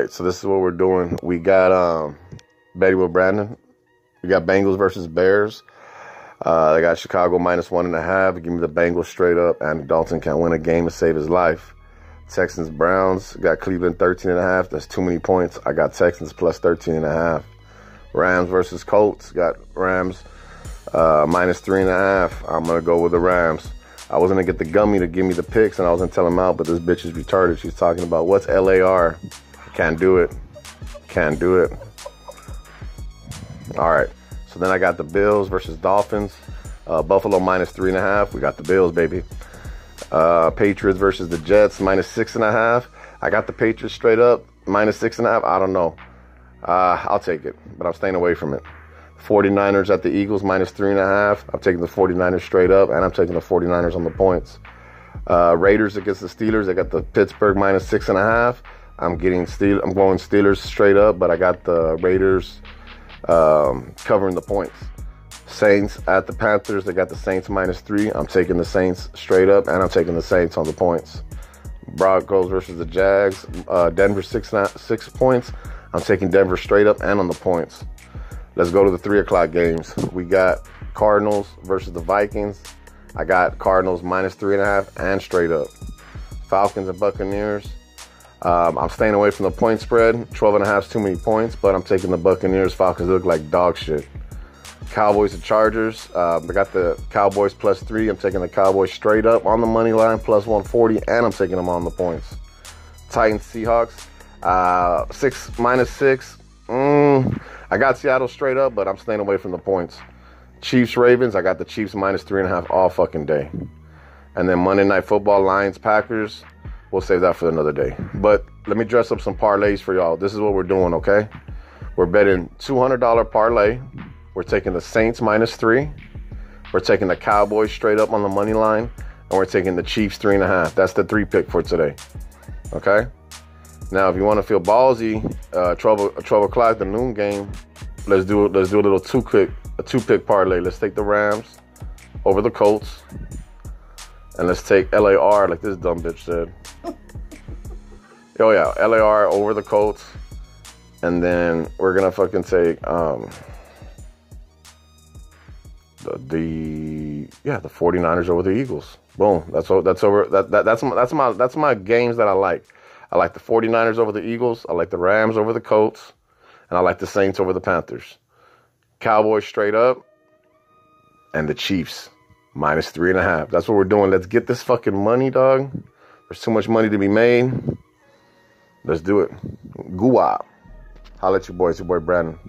right, so this is what we're doing. We got Betty with Brandon. We got Bengals versus Bears. They got Chicago -1.5. Give me the Bengals straight up. Andy Dalton can't win a game to save his life. Texans Browns. Got Cleveland 13.5. That's too many points. I got Texans plus 13.5. Rams versus Colts. Got Rams -3.5. I'm going to go with the Rams. I was going to get the gummy to give me the picks, and I was going to tell him out, but this bitch is retarded. She's talking about what's LAR. Can't do it. Can't do it. All right. So then I got the Bills versus Dolphins. Buffalo -3.5. We got the Bills, baby. Patriots versus the Jets -6.5. I got the Patriots straight up -6.5. I don't know. I'll take it, but I'm staying away from it. 49ers at the Eagles -3.5. I'm taking the 49ers straight up, and I'm taking the 49ers on the points. Raiders against the Steelers. I got the Pittsburgh -6.5. I'm going Steelers straight up, but I got the Raiders covering the points. Saints at the Panthers. They got the Saints -3. I'm taking the Saints straight up, and I'm taking the Saints on the points. Broncos versus the Jags. Denver 6 points. I'm taking Denver straight up and on the points. Let's go to the 3 o'clock games. We got Cardinals versus the Vikings. I got Cardinals -3.5 and straight up. Falcons and Buccaneers. I'm staying away from the point spread. 12.5 is too many points, but I'm taking the Buccaneers. Falcons look like dog shit. Cowboys and Chargers. I got the Cowboys +3. I'm taking the Cowboys straight up on the money line +140, and I'm taking them on the points. Titans Seahawks. -6. I got Seattle straight up, but I'm staying away from the points. Chiefs Ravens. I got the Chiefs -3.5 all fucking day. And then Monday Night Football, Lions Packers. We'll save that for another day. But let me dress up some parlays for y'all. This is what we're doing, okay? We're betting $200 parlay. We're taking the Saints -3. We're taking the Cowboys straight up on the money line. And we're taking the Chiefs 3.5. That's the 3 pick for today. Okay? Now, if you want to feel ballsy, 12 o'clock, the noon game, let's do a little two-pick parlay. Let's take the Rams over the Colts. And let's take LAR, like this dumb bitch said. Oh, yeah, LAR over the Colts. And then we're going to fucking take... the 49ers over the Eagles. Boom. That's my games that I like. I like the 49ers over the Eagles. I like the Rams over the Colts, and I like the Saints over the Panthers. Cowboys straight up, and the Chiefs -3.5. That's what we're doing. Let's get this fucking money, dog. There's too much money to be made. Let's do it. Goo-wop. Holla at your boys. Your boy Brandon.